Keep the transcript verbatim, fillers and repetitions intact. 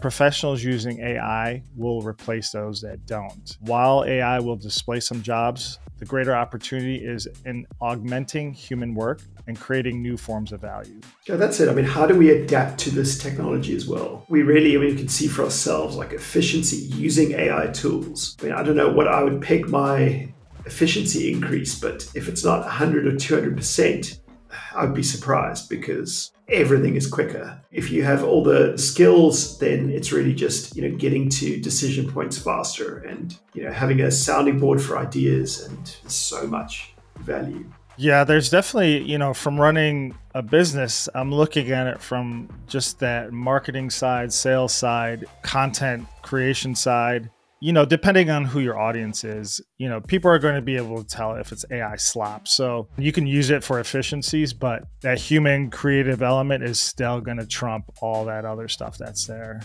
Professionals using A I will replace those that don't. While A I will displace some jobs, the greater opportunity is in augmenting human work and creating new forms of value. Yeah, that's it. I mean, how do we adapt to this technology as well? We really, I mean, can see for ourselves, like efficiency using A I tools. I mean, I don't know what I would peg my efficiency increase, but if it's not one hundred or two hundred percent, I'd be surprised because everything is quicker. If you have all the skills, then it's really just, you know, getting to decision points faster and, you know, having a sounding board for ideas and so much value. Yeah, there's definitely, you know, from running a business, I'm looking at it from just that marketing side, sales side, content creation side. You know, depending on who your audience is, you know, people are going to be able to tell if it's A I slop. So you can use it for efficiencies, but that human creative element is still going to trump all that other stuff that's there.